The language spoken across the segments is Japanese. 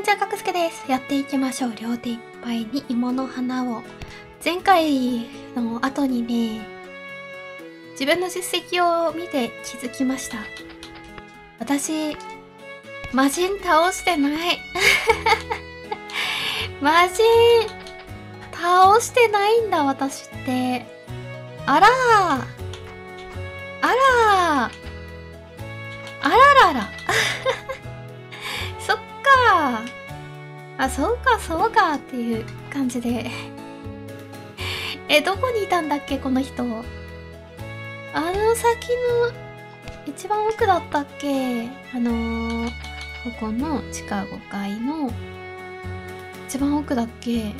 んじゃ、かくすけです。やっていきましょう。両手いっぱいに芋の花を。前回の後にね、自分の実績を見て気づきました。私、魔人倒してない。魔人倒してないんだ、私って。あらー。あらー。あららら。そっかー。あ、そうか、そうかっていう感じで。え、どこにいたんだっけ、この人。あの先の、一番奥だったっけ。ここの地下5階の、一番奥だっけ。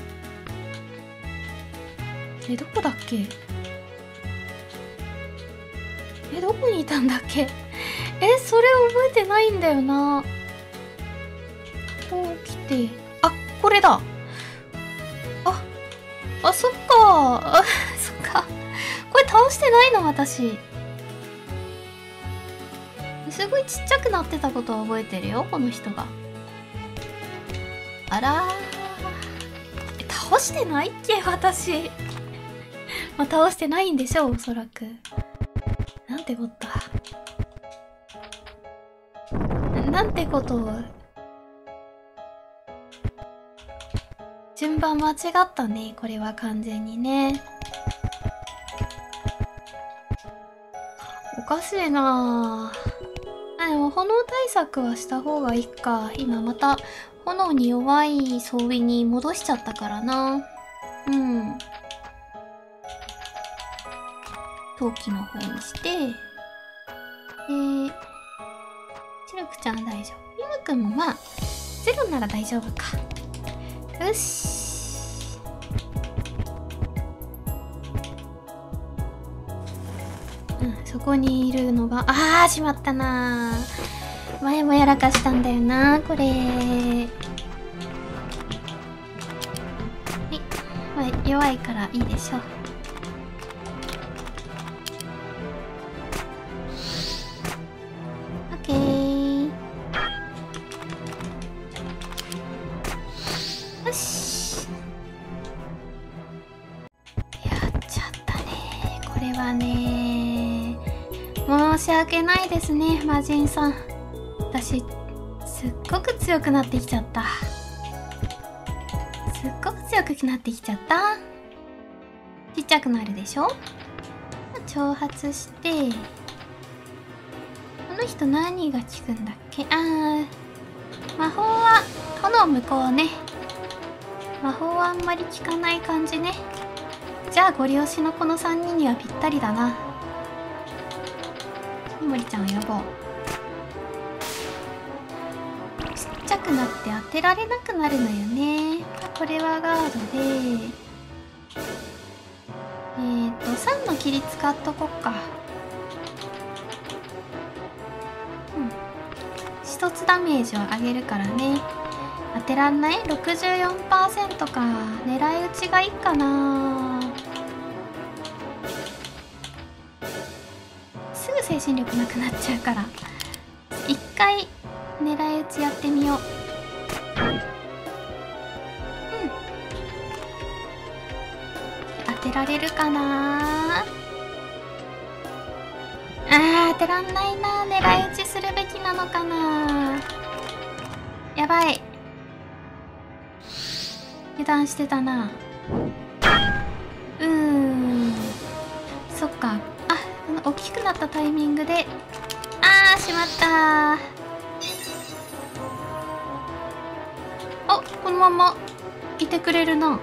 え、どこだっけ。え、どこにいたんだっけ。え、それ覚えてないんだよな。こう来て、あ、これだ。あ、あ、そっか。そっか。これ倒してないの、私。すごいちっちゃくなってたことは覚えてるよ、この人が。あらー。倒してないっけ、私。まあ、倒してないんでしょう、おそらく。なんてこった。なんてことを。順番間違ったね、これは完全にね。おかしいなぁ。でも炎対策はした方がいいか。今また炎に弱い装備に戻しちゃったからな。うん。陶器の方にして。シルクちゃん大丈夫。ミムくんもまあ、ゼロなら大丈夫か。よし。うん、そこにいるのが、あー、しまったなー。前もやらかしたんだよなー、これー。はい、まあ、弱いからいいでしょう。申し訳ないですね、魔人さん。私、すっごく強くなってきちゃった。すっごく強くなってきちゃった。ちっちゃくなるでしょ。挑発して、この人何が効くんだっけ。あー、魔法は、炎向こうね。魔法はあんまり効かない感じね。じゃあ、ゴリ押しのこの3人にはぴったりだな。森ちゃんを呼ぼう。ちっちゃくなって当てられなくなるのよね。これはガードで、3の霧使っとこっか。うん。1つダメージを上げるからね。当てらんない ?64% か。狙い撃ちがいいかな。精神力なくなっちゃうから一回狙い撃ちやってみよう。うん、当てられるかな。あー、当てらんないな。狙い撃ちするべきなのかな。やばい、油断してたな。うーん、そっか。大きくなったタイミングで、あー、しまった。あ、このままいてくれるな。うん、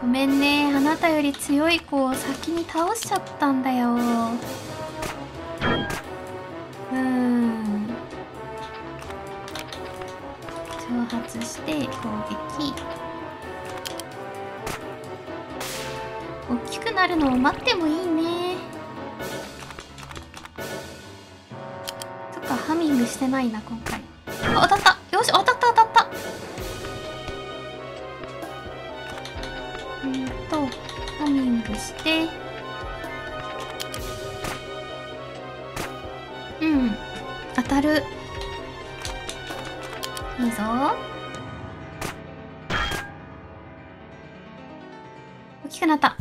ごめんね、あなたより強い子を先に倒しちゃったんだよ。うん、挑発して攻撃。大きくなるのを待ってもいいね。そっか、ハミングしてないな、今回。あ、当たった。よし、当たった、当たった。ハミングして、うん。当たる。いいぞ。大きくなった。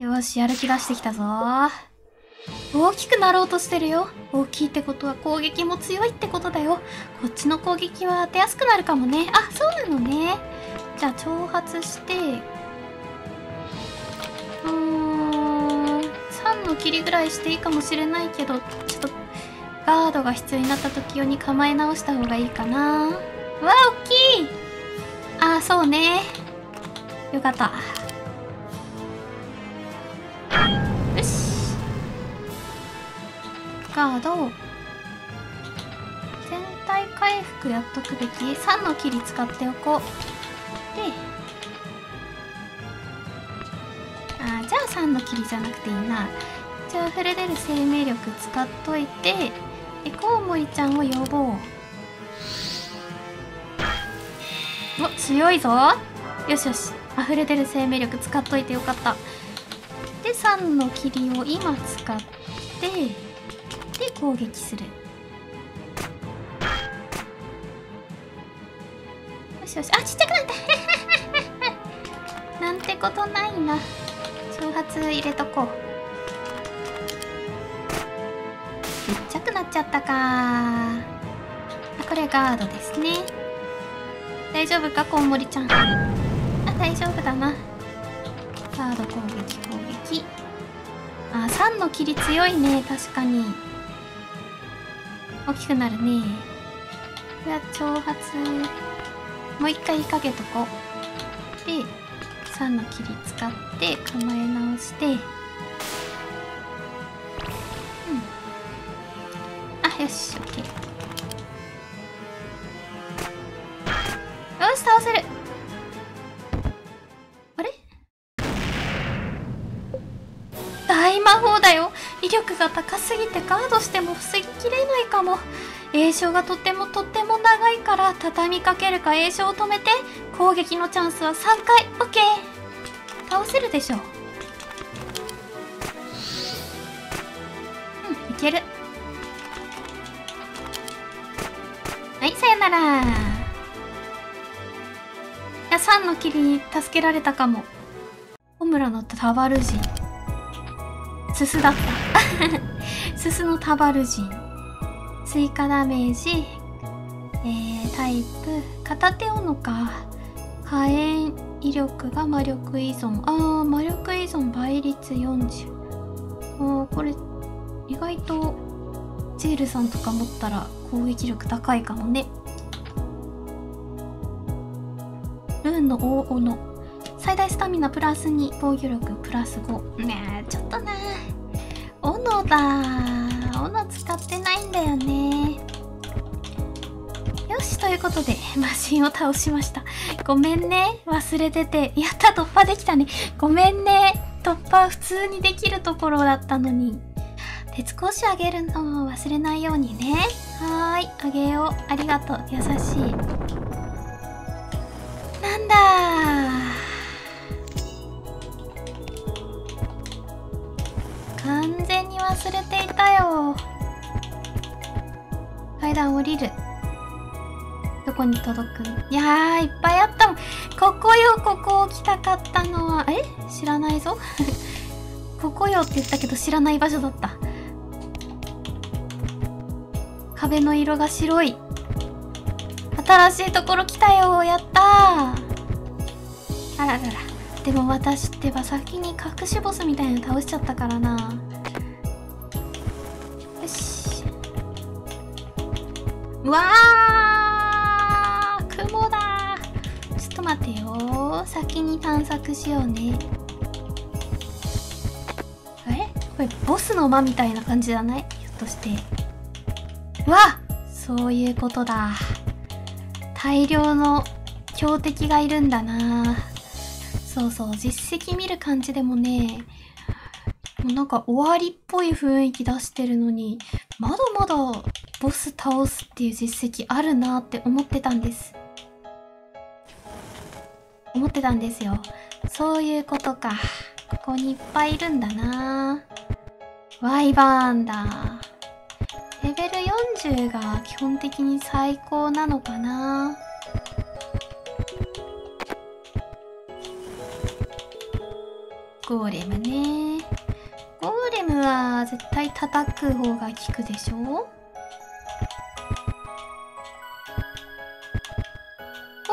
よし、やる気出してきたぞ。大きくなろうとしてるよ。大きいってことは攻撃も強いってことだよ。こっちの攻撃は当てやすくなるかもね。あ、そうなのね。じゃあ、挑発して、3の切りぐらいしていいかもしれないけど、ちょっと、ガードが必要になった時用に構え直した方がいいかな。うわ、大きい！ああ、そうね。よかった。よし。ガード。全体回復やっとくべき。3の切り使っておこう。で、ああ、じゃあ3の切りじゃなくていいな。じゃあ溢れ出る生命力使っといて、でコウモリちゃんを呼ぼう。お、強いぞ。よしよし、溢れ出る生命力使っといてよかった。で3の霧を今使って、で攻撃する。よしよし、あ、ちっちゃくなった。なんてことないな。挑発入れとこう。ちっちゃくなっちゃったか。これガードですね。大丈夫か、コウモリちゃん。あ、大丈夫だな。ガード攻撃攻撃。あ、3の霧強いね。確かに大きくなるね。これは挑発もう一回かけとこう。で3の霧使って構え直して、よし、オッケー。よし、倒せる。あれ？大魔法だよ。威力が高すぎてガードしても防ぎきれないかも。詠唱がとっても長いから畳みかけるか詠唱を止めて。攻撃のチャンスは3回。オッケー。倒せるでしょう。うん、いける。はい、さよなら。いや、3の霧に助けられたかも。ホムラのタバル人。すすだった。すすのタバル人。追加ダメージ。タイプ。片手斧か。火炎威力が魔力依存。あー、魔力依存倍率40。おー、これ、意外と、ジェールさんとか持ったら、攻撃力高いかもね。ルーンの大斧。最大スタミナプラス2、防御力プラス5。ねえ、ちょっとな。斧だ。斧使ってないんだよね。よし、ということで、マシンを倒しました。ごめんね。忘れてて。やった、突破できたね。ごめんね。突破普通にできるところだったのに。鉄格子あげるのを忘れないようにね。はーい、あげよう。ありがとう、優しい。なんだー、完全に忘れていたよ。階段降りる。どこに届く？いやー、いっぱいあったもん。ここよ、ここ来たかったのは。え？知らないぞ。ここよって言ったけど知らない場所だった。壁の色が白い。新しいところ来たよ。やったー。あららら。でも私ってば先に隠しボスみたいなの倒しちゃったからな。よし。うわー、雲だー。ちょっと待ってよー。先に探索しようね。あれ？これボスの間みたいな感じじゃない？ひょっとして。わ、そういうことだ。大量の強敵がいるんだな。そうそう、実績見る感じでもね、もうなんか終わりっぽい雰囲気出してるのに、まだまだボス倒すっていう実績あるなって思ってたんです。思ってたんですよ。そういうことか。ここにいっぱいいるんだな。ワイバーンだ。レベル40が基本的に最高なのかな。ゴーレムね。ゴーレムは絶対叩く方が効くでしょ。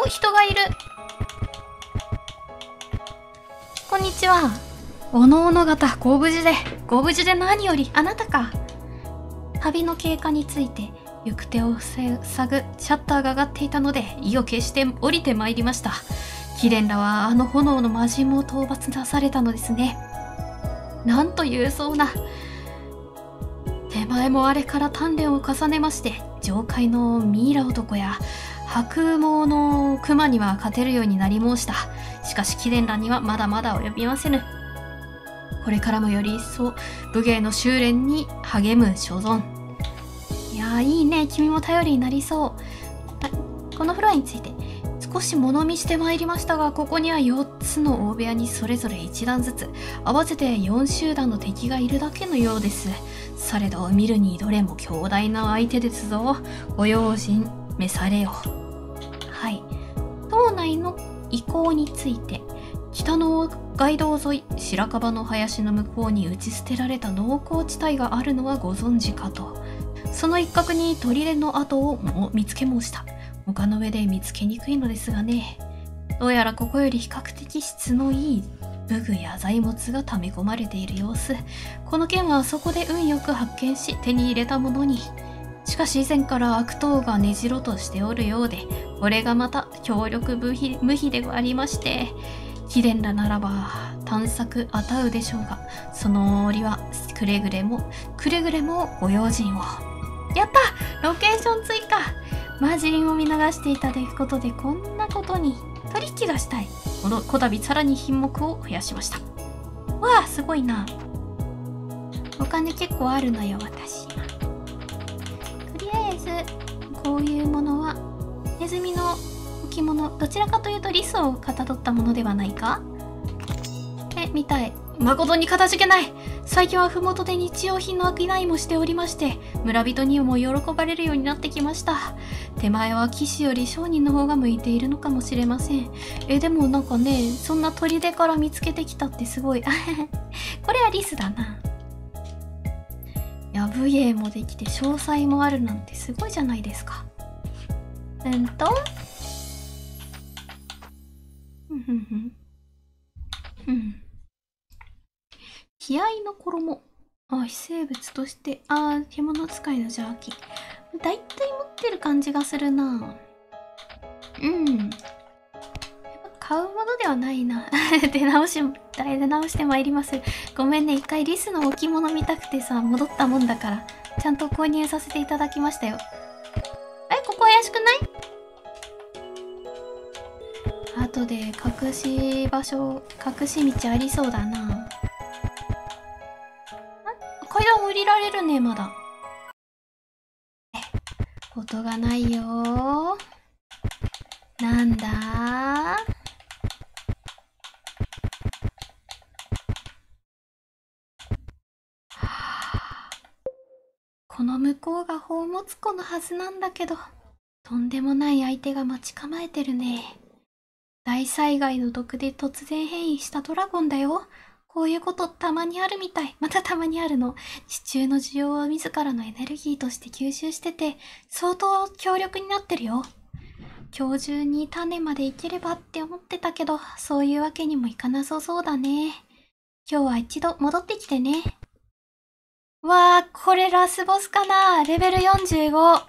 お、人がいる。こんにちは。おのおの方、ご無事で。ご無事で何より。あなたか。旅の経過について行く手を塞ぐシャッターが上がっていたので意を決して降りてまいりました。貴殿らはあの炎の魔人も討伐なされたのですね。なんというそうな。手前もあれから鍛錬を重ねまして上界のミイラ男や白毛の熊には勝てるようになり申した。しかし貴殿らにはまだまだ及びませぬ。これからもより一層武芸の修練に励む所存。いやーいいね、君も頼りになりそう。このフロアについて少し物見してまいりましたが、ここには4つの大部屋にそれぞれ1段ずつ合わせて4集団の敵がいるだけのようです。されど見るにどれも強大な相手ですぞ。ご用心召されよ。はい。島内の遺構について、北の街道沿い白樺の林の向こうに打ち捨てられた農耕地帯があるのはご存知かと。その一角に砦の跡をも見つけ申した。丘の上で見つけにくいのですがね。どうやらここより比較的質のいい武具や材木が溜め込まれている様子。この件はそこで運よく発見し手に入れたものに。しかし以前から悪党が根城としておるようで、これがまた強力無比でありまして、貴殿らならば探索あたうでしょうが、その折はくれぐれもご用心を。やった、ロケーション追加。魔人を見逃していただくことでこんなことに。取引がしたい。こたびさらに品目を増やしました。わあ、すごいな。お金結構あるのよ、私。とりあえずこういうものはネズミの着物、どちらかというとリスをかたどったものではないか。みたい。誠にかたじけない。最近は麓で日用品の商いもしておりまして、村人にも喜ばれるようになってきました。手前は騎士より商人の方が向いているのかもしれません。でもなんかね、そんな砦から見つけてきたってすごいこれはリスだな。やぶえもできて詳細もあるなんてすごいじゃないですか。気合の衣。あ、非生物として、あ、獣使いの邪気。だいたい持ってる感じがするな。うん。買うものではないな。出直してまいります。ごめんね、一回リスの置物見たくてさ、戻ったもんだから、ちゃんと購入させていただきましたよ。ここ怪しくない？後で隠し道ありそうだな。階段降りられるね、まだ。音がないよー。なんだー。この向こうが宝物庫のはずなんだけど、とんでもない相手が待ち構えてるね。大災害の毒で突然変異したドラゴンだよ。こういうことたまにあるみたい。またたまにあるの。地中の需要は自らのエネルギーとして吸収してて、相当強力になってるよ。今日中に種までいければって思ってたけど、そういうわけにもいかなさそうだね。今日は一度戻ってきてね。わー、これラスボスかな。レベル45。は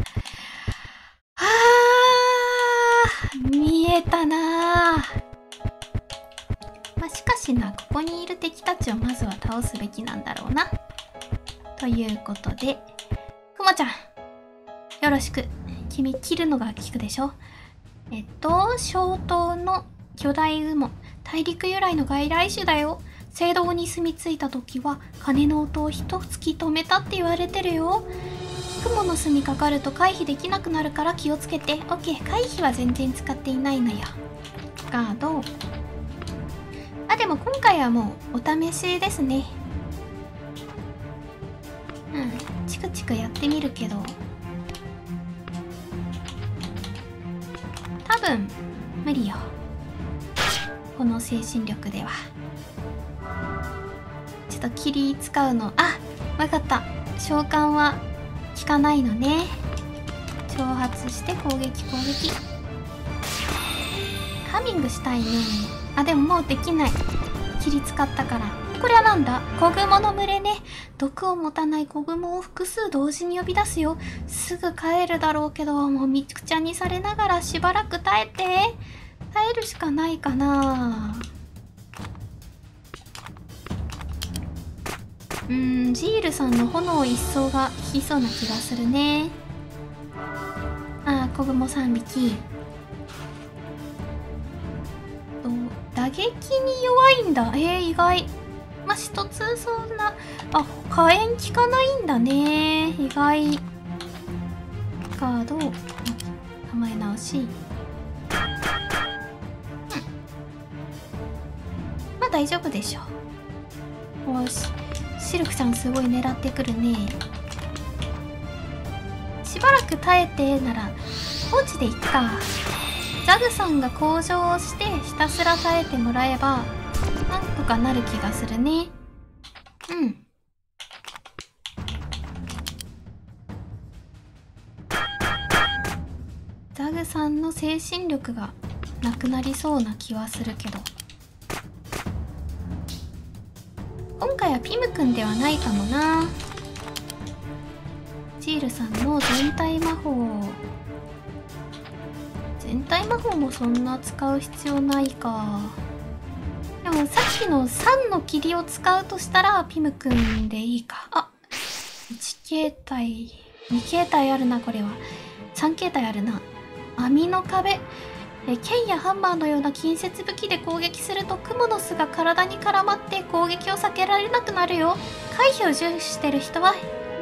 ー、見えたなー。しかしな、ここにいる敵たちをまずは倒すべきなんだろうな。ということで、くまちゃん、よろしく。君、切るのが効くでしょ。小島の巨大雲、大陸由来の外来種だよ。聖堂に住み着いた時は、鐘の音を一突き止めたって言われてるよ。雲の巣にかかると回避できなくなるから気をつけて。オッケー、回避は全然使っていないのよ。ガード。あ、でも今回はもうお試しですね。チクチクやってみるけど、多分無理よ、この精神力では。ちょっと霧使うの、あ、分かった、召喚は効かないのね。挑発して攻撃、ハミングしたいね。あ、でももうできない、霧使ったから。これはなんだ、子雲の群れね。毒を持たない子雲を複数同時に呼び出すよ。すぐ帰るだろうけど、もうみくちゃにされながらしばらく耐えて。耐えるしかないかな。ジールさんの炎一掃が効きそうな気がするね。ああ、子雲3匹。打撃に弱いんだ。意外。まあ、一つそんな、あ、火炎効かないんだね、意外。ガード、構え直し。まあ大丈夫でしょう。よし、シルクちゃんすごい狙ってくるね。しばらく耐えてなら放置でいっか。ザグさんが向上をしてひたすら耐えてもらえばなんとかなる気がするね。うん。ザグさんの精神力がなくなりそうな気はするけど。今回はピムくんではないかもな。ジールさんの全体魔法を。全体魔法もそんな使う必要ないか。でもさっきの3の霧を使うとしたらピムくんでいいか。あ、1形態、2形態あるな、これは。3形態あるな。網の壁。剣やハンマーのような近接武器で攻撃すると蜘蛛の巣が体に絡まって攻撃を避けられなくなるよ。回避を重視してる人は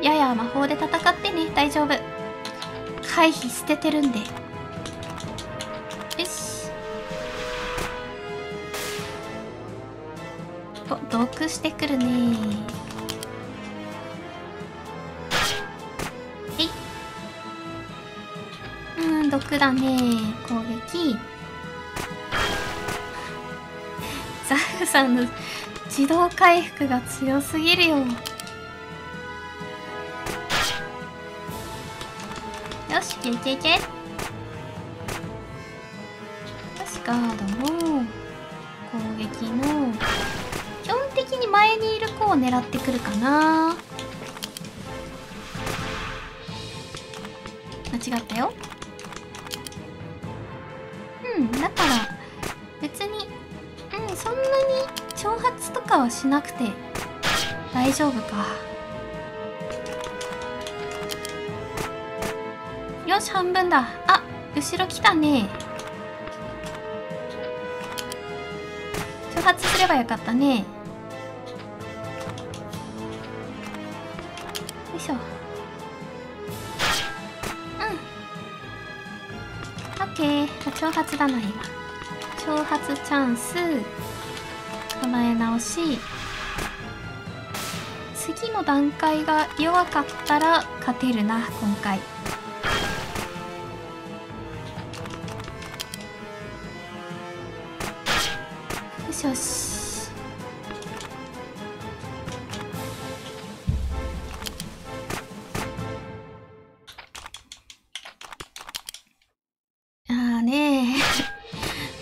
やや魔法で戦ってね、大丈夫。回避捨ててるんで。よしと、毒してくるね。毒だね。攻撃。ザフさんの自動回復が強すぎるよ。よし、いけ。よし、ガードも攻撃も基本的に前にいる子を狙ってくるかな。間違ったよ。だから別にそんなに挑発とかはしなくて大丈夫か。よし、半分だ。あ、後ろ来たね。挑発すればよかったね。よいしょ。挑発だな、今。挑発チャンス。構え直し。次の段階が弱かったら勝てるな、今回。よし。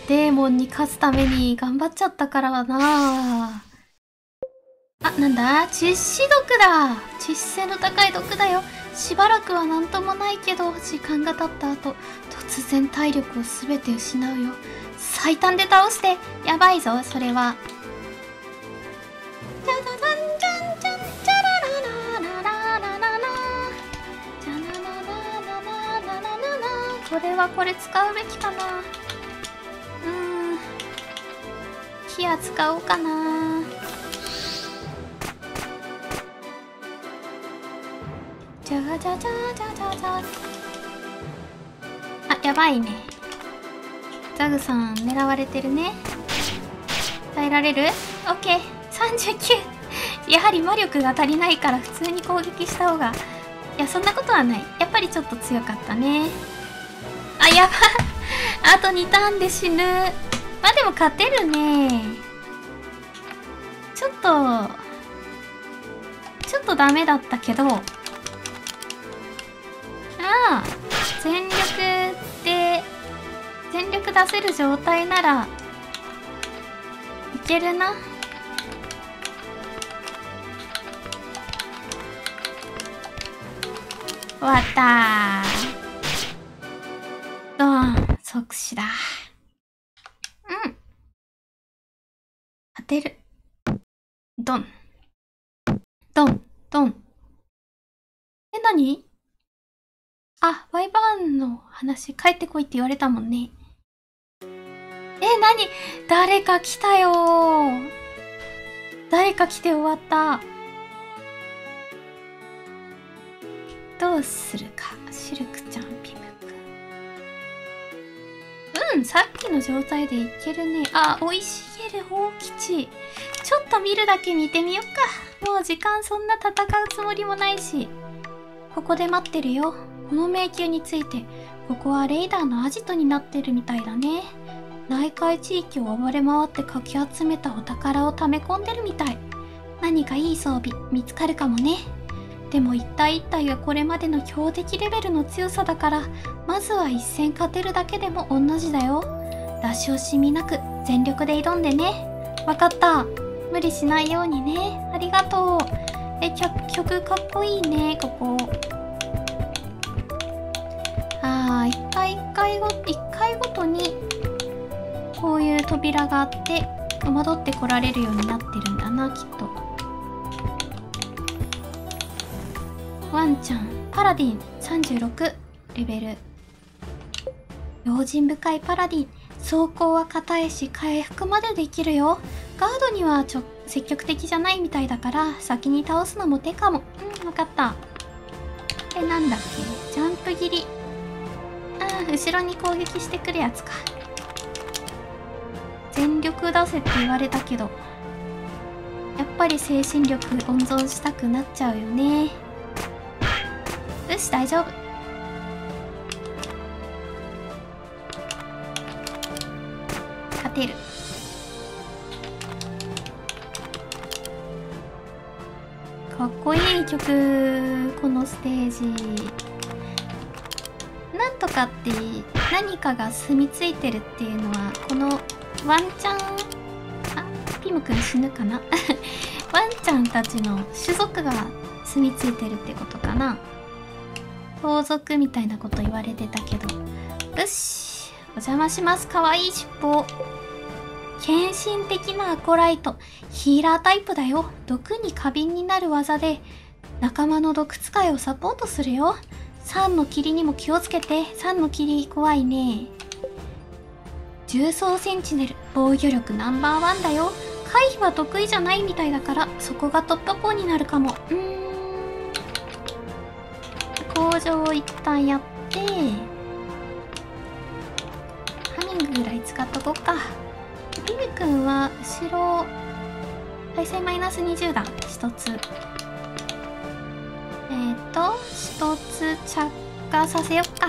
デーモンに勝つために頑張っちゃったからな。あ、なんだ、致死毒だ。致死性の高い毒だよ。しばらくは何ともないけど、時間が経った後突然体力を全て失うよ。最短で倒して。やばいぞ、それは。じゃじゃじゃんじゃんじゃんじゃららららららららじゃなななななななな。これはこれ使うべきかな。火は使おうかな。あ、やばいね。ザグさん狙われてるね。耐えられる？オッケー。39やはり魔力が足りないから普通に攻撃した方が、いやそんなことはない、やっぱりちょっと強かったね。あ、やばあと2ターンで死ぬ。まあでも勝てるね。ちょっとダメだったけど、あ、全力出せる状態ならいけるな。終わったー。ドーン、即死だ。うん、当てる。ドンドンドン。え、なに、あ、ワイバーンの話帰ってこいって言われたもんね。え、なに、誰か来たよー。誰か来て終わった。どうするか、シルクちゃん、ピムくん。うん、さっきの状態でいけるね。あ、生い茂る宝吉。ちょっと見るだけ見てみよっか。もう時間そんな戦うつもりもないし。ここで待ってるよ。この迷宮について、ここはレイダーのアジトになってるみたいだね。内海地域を暴れ回ってかき集めたお宝を溜め込んでるみたい。何かいい装備、見つかるかもね。でも一体一体がこれまでの強敵レベルの強さだから、まずは一戦勝てるだけでも御の字だよ。出し惜しみなく全力で挑んでね。わかった、無理しないようにね。ありがとう。え、曲かっこいいね、ここ。ああ、一回ごとにこういう扉があって戻ってこられるようになってるんだな、きっと。ワンちゃん、パラディン36レベル。用心深いパラディン、装甲は硬いし回復までできるよ。ガードには積極的じゃないみたいだから先に倒すのも手かも。うん、わかった。え、なんだっけ、ジャンプ切り。あ、後ろに攻撃してくるやつか。全力出せって言われたけど、やっぱり精神力温存したくなっちゃうよね。よし、大丈夫。勝てる。かっこいい曲、このステージ。なんとかって何かが住み着いてるっていうのは、このワンちゃん、あ、ピムくん死ぬかなワンちゃんたちの種族が住み着いてるってことかな。盗賊みたいなこと言われてたけど。よし、お邪魔します。かわいい尻尾。献身的なアコライト、ヒーラータイプだよ。毒に過敏になる技で仲間の毒使いをサポートするよ。3の霧にも気をつけて。3の霧怖いね。重装センチネル、防御力ナンバー1だよ。回避は得意じゃないみたいだから、そこが突破口になるかも。工場を一旦やって、ハミングぐらい使っとこうか。ピムくんは後ろ、耐性-20だ。一つ。一つ着火させよっか。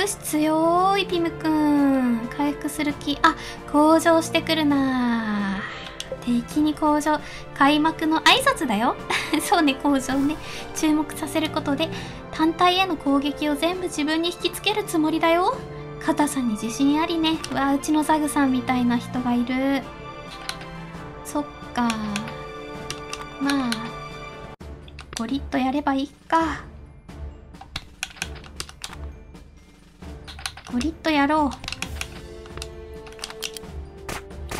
よし、強いピムくん。回復する気。あ、向上してくるなぁ。敵に向上、開幕の挨拶だよそうね、向上ね。注目させることで単体への攻撃を全部自分に引きつけるつもりだよ。硬さに自信ありね。うわ、うちのザグさんみたいな人がいる。そっか、まあゴリッとやればいいか。ゴリッとやろう。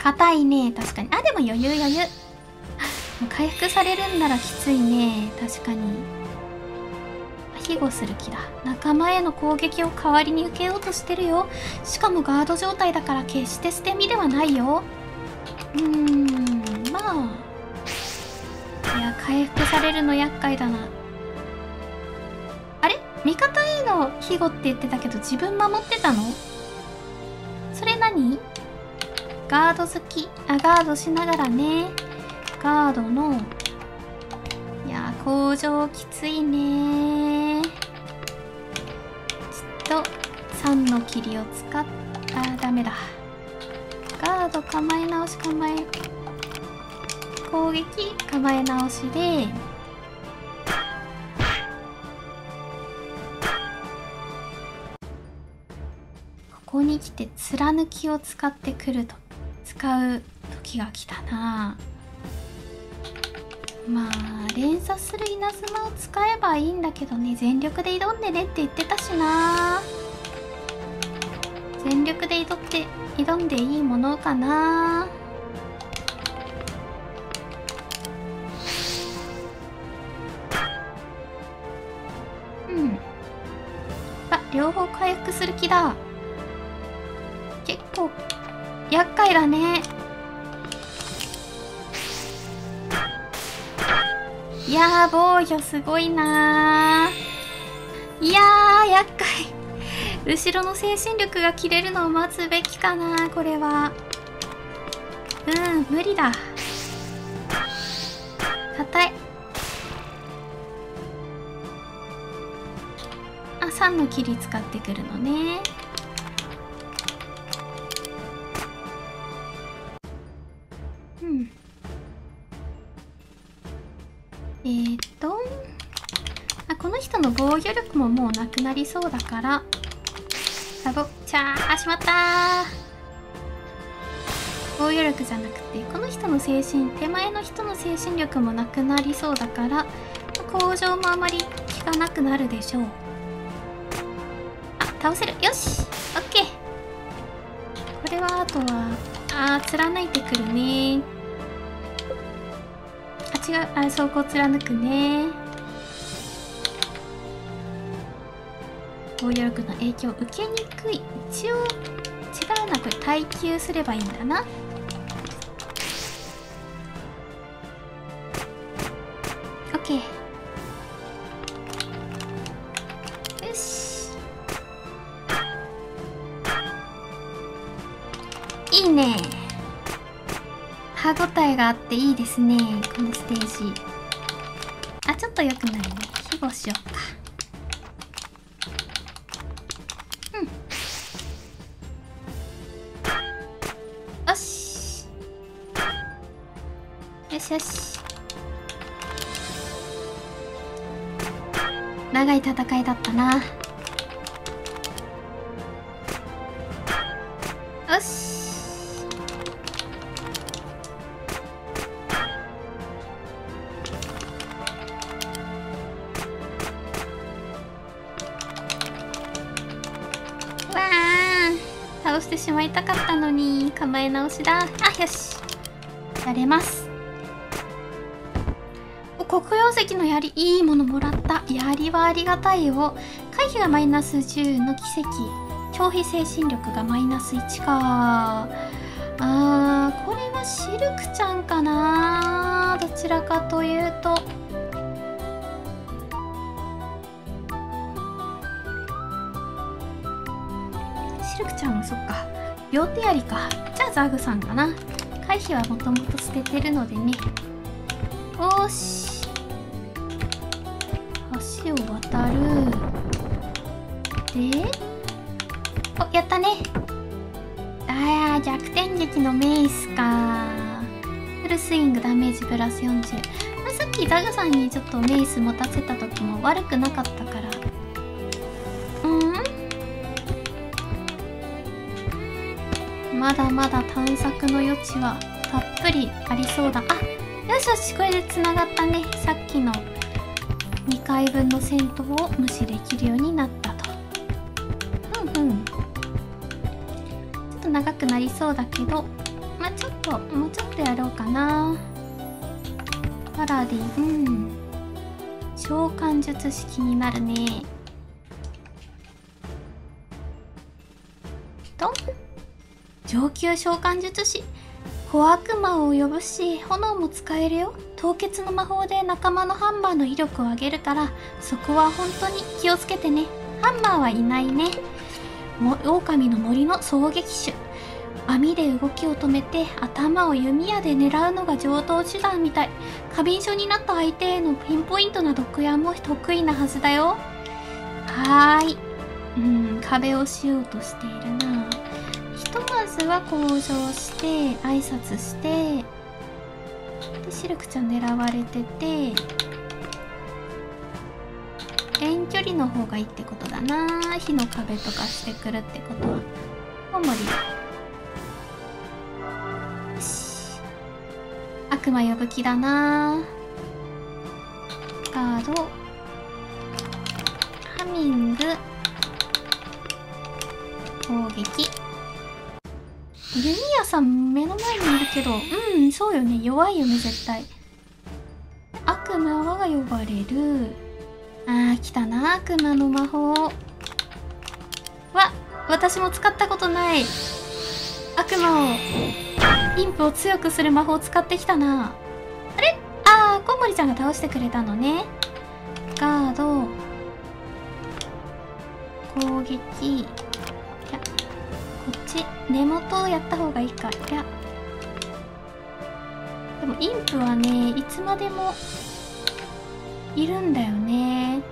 硬いね、確かに。あ、でも余裕余裕もう回復されるんならきついね、確かに。庇護する気だ。仲間への攻撃を代わりに受けようとしてるよ。しかもガード状態だから決して捨て身ではないよ。まあ、いや、回復されるの厄介だな。あれ、味方への庇護って言ってたけど自分守ってたの？それ何？ガード好き。あ、ガードしながらね。カードの、いやー、工場きついねー。ちょっと3の霧を使った。ダメだ。ガード構え直し、攻撃構え直しで、ここに来て貫きを使ってくると、使う時が来たな。まあ連鎖する稲妻を使えばいいんだけどね。全力で挑んでねって言ってたしな。全力で挑んでいいものかな。うん。あ、両方回復する気だ。結構厄介だね。いやー、防御すごいなー。いやー、厄介。後ろの精神力が切れるのを待つべきかな、これは。うん、無理だ。硬い。あ、3の切り使ってくるのね。この人の防御力ももうなくなりそうだから、サボチャー。あ、しまったー。防御力じゃなくて、この人の精神、手前の人の精神力もなくなりそうだから、工場もあまり効かなくなるでしょう。あ、倒せる。よし、オッケー。これはあとは、あー、貫いてくるねー。違う、あ、そこを貫くね。防御力の影響を受けにくい。一応違うな、これ耐久すればいいんだな。オッケー。よし、いいね。歯ごたえがあっていいですね、このステージ。あ、ちょっと良くないね。庇護しよっか。うん。よしよしよし。長い戦いだったな。よし。してしまいたかったのに、構え直しだ。あ、よし、やれます。お、黒曜石の槍、いいものもらった。槍はありがたいよ。回避がマイナス10の奇跡、消費精神力がマイナス1か。あー、これはシルクちゃんかな、どちらかというと。シルクちゃんもそっか、両手やりか。じゃあザグさんかな。回避はもともと捨ててるのでね。おし、橋を渡る。で、お、やったね。あー、逆転劇のメイスか。フルスイング、ダメージプラス40。さっきザグさんにちょっとメイス持たせた時も悪くなかったから、まだまだ探索の余地はたっぷりありそうだ。あ、よしよし、これでつながったね。さっきの2回分の戦闘を無視できるようになったと。うんうん。ちょっと長くなりそうだけど、まあちょっと、もうちょっとやろうかな。パラディン召喚術式になるね。上級召喚術師、小悪魔を呼ぶし、炎も使えるよ。凍結の魔法で仲間のハンマーの威力を上げるから、そこは本当に気をつけてね。ハンマーはいないね。も、狼の森の衝撃手、網で動きを止めて頭を弓矢で狙うのが常套手段みたい。過敏症になった相手へのピンポイントな毒矢も得意なはずだよ。はーい。壁をしようとしているな。ひとまずは交渉して挨拶して、でシルクちゃん狙われてて、遠距離の方がいいってことだな。火の壁とかしてくるってことはコウモリ。よし、悪魔呼ぶ気だな。ガード、ハミング、攻撃。弓矢さん目の前にいるけど、そうよね、弱いよね絶対。悪魔は呼ばれる。あー、来たな、悪魔の魔法。私も使ったことない。悪魔を、インプを強くする魔法を使ってきたな。あれ？あー、コウモリちゃんが倒してくれたのね。ガード、攻撃。いや、こっち、根元をやった方がいいか。いや。でも、インプはね、いつまでも、いるんだよね。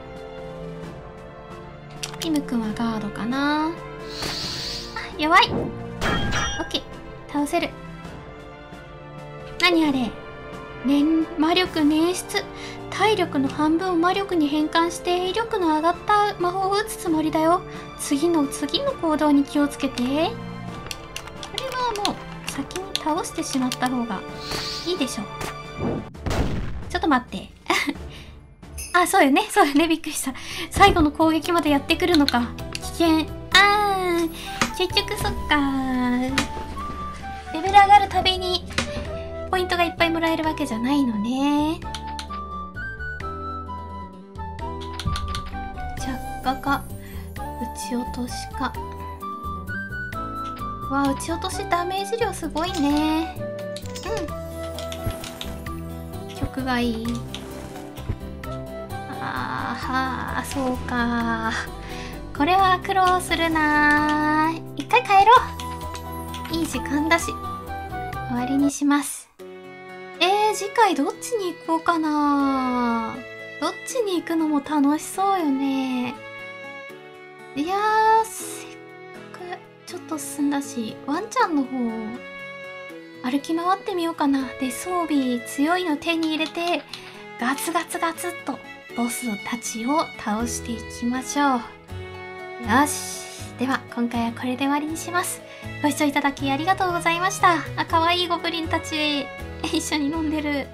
キムくんはガードかな。あ、やばい。オッケー、倒せる。何あれ、魔力捻出。体力の半分を魔力に変換して威力の上がった魔法を打つつもりだよ。次の行動に気をつけて。これはもう先に倒してしまった方がいいでしょう。ちょっと待って。あ、そうよね、そうよね、びっくりした。最後の攻撃までやってくるのか。危険。あー、結局そっかー。レベル上がるたびに、ポイントがいっぱいもらえるわけじゃないのね。着火か、撃ち落としか。わあ、撃ち落としダメージ量すごいね。曲がいい。はあ、そうか。これは苦労するな。一回帰ろう。いい時間だし。終わりにします。次回どっちに行こうかな。どっちに行くのも楽しそうよね。いやー、せっかくちょっと進んだし、ワンちゃんの方を歩き回ってみようかな。で、装備強いの手に入れて、ガツガツガツっと。ボスたちを倒していきましょう。よし。では、今回はこれで終わりにします。ご視聴いただきありがとうございました。あ、かわいいゴブリンたち。一緒に飲んでる。